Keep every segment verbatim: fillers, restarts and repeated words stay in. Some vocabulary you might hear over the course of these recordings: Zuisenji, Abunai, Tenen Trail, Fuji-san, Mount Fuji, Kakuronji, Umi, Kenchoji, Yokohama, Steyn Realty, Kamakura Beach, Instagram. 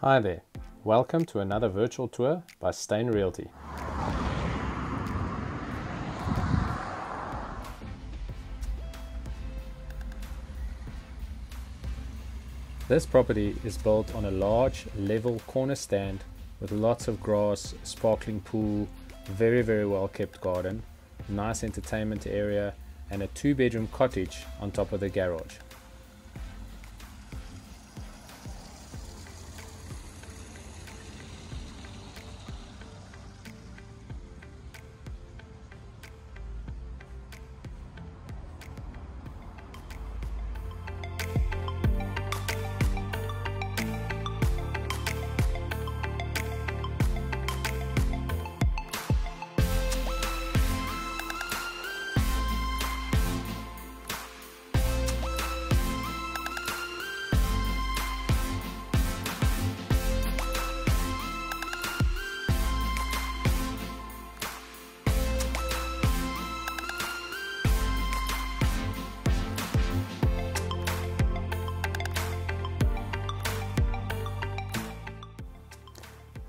Hi there, welcome to another virtual tour by Steyn Realty. This property is built on a large level corner stand with lots of grass, sparkling pool, very very well kept garden, nice entertainment area and a two bedroom cottage on top of the garage.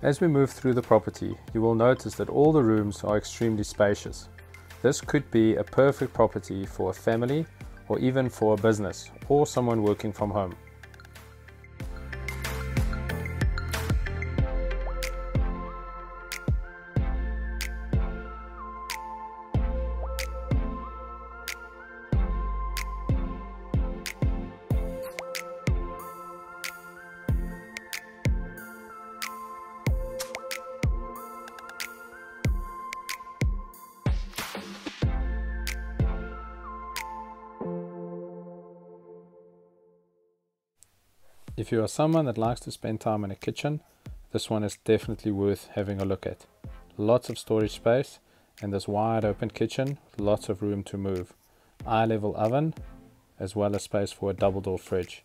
As we move through the property, you will notice that all the rooms are extremely spacious. This could be a perfect property for a family or even for a business or someone working from home. If you are someone that likes to spend time in a kitchen, this one is definitely worth having a look at. Lots of storage space and this wide open kitchen with lots of room to move. Eye level oven as well as space for a double door fridge.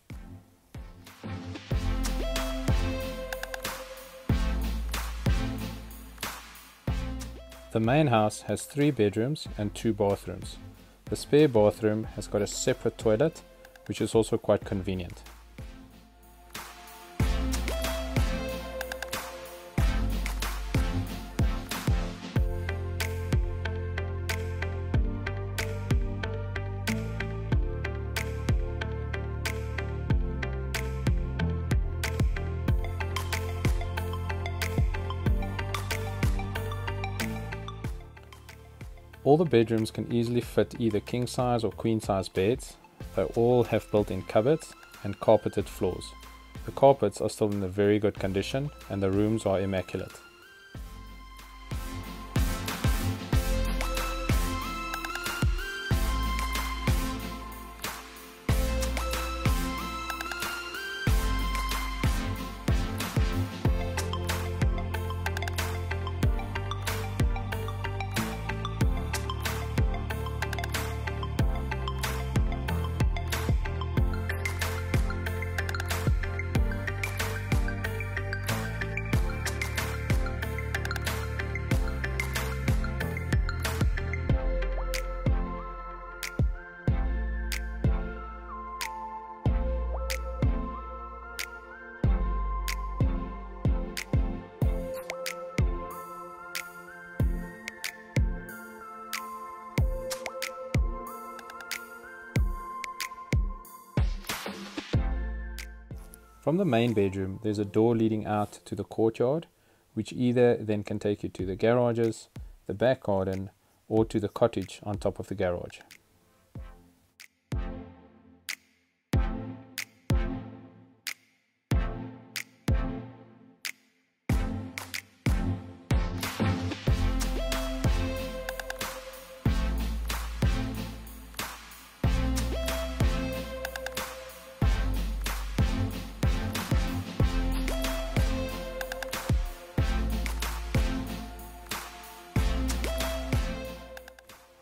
The main house has three bedrooms and two bathrooms. The spare bathroom has got a separate toilet, which is also quite convenient. All the bedrooms can easily fit either king size or queen size beds. They all have built-in cupboards and carpeted floors. The carpets are still in a very good condition and the rooms are immaculate. From the main bedroom, there's a door leading out to the courtyard, which either then can take you to the garages, the back garden, or to the cottage on top of the garage.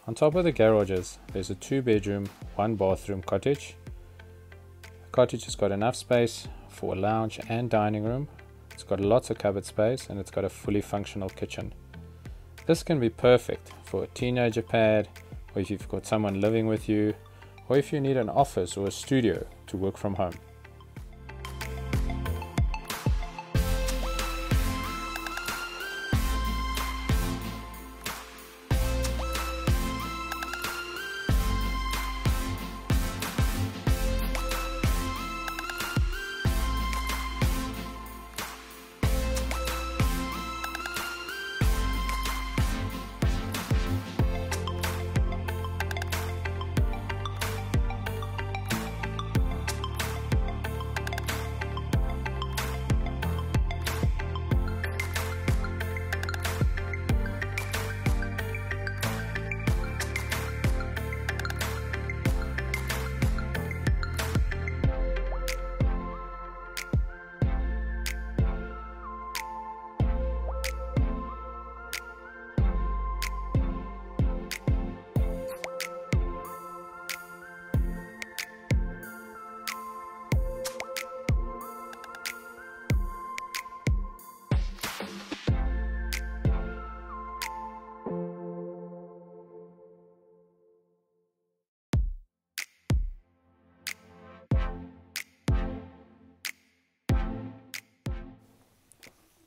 On top of the garages, there's a two bedroom, one bathroom cottage. The cottage has got enough space for a lounge and dining room. It's got lots of cupboard space and it's got a fully functional kitchen. This can be perfect for a teenager pad, or if you've got someone living with you, or if you need an office or a studio to work from home.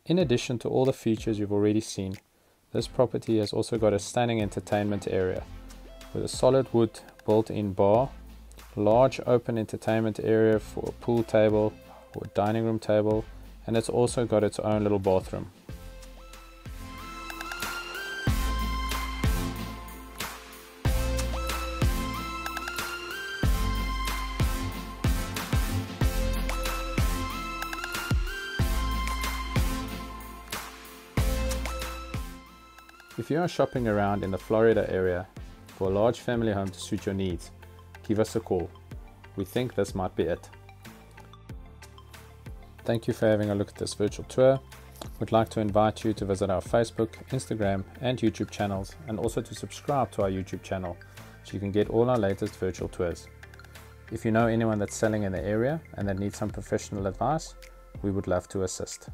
In addition to all the features you've already seen, this property has also got a stunning entertainment area with a solid wood built-in bar, large open entertainment area for a pool table or a dining room table, and it's also got its own little bathroom. If you are shopping around in the Florida area for a large family home to suit your needs, give us a call. We think this might be it. Thank you for having a look at this virtual tour. We'd like to invite you to visit our Facebook, Instagram and YouTube channels, and also to subscribe to our YouTube channel so you can get all our latest virtual tours. If you know anyone that's selling in the area and that needs some professional advice, we would love to assist.